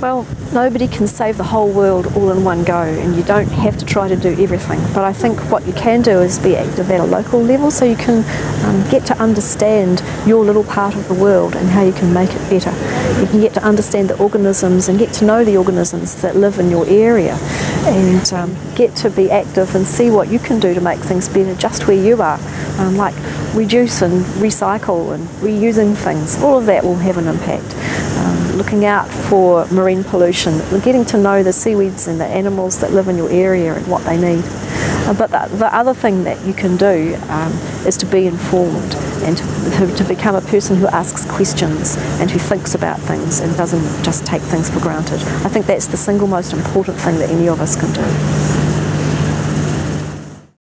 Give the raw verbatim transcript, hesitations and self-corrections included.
Well, nobody can save the whole world all in one go, and you don't have to try to do everything. But I think what you can do is be active at a local level, so you can um, get to understand your little part of the world and how you can make it better. You can get to understand the organisms and get to know the organisms that live in your area, and um, get to be active and see what you can do to make things better just where you are. Um, like reduce and recycle and reusing things, all of that will have an impact. Um, looking out for marine pollution, getting to know the seaweeds and the animals that live in your area and what they need. Uh, but the, the other thing that you can do um, is to be informed and to, to become a person who asks questions and who thinks about things and doesn't just take things for granted. I think that's the single most important thing that any of us can do.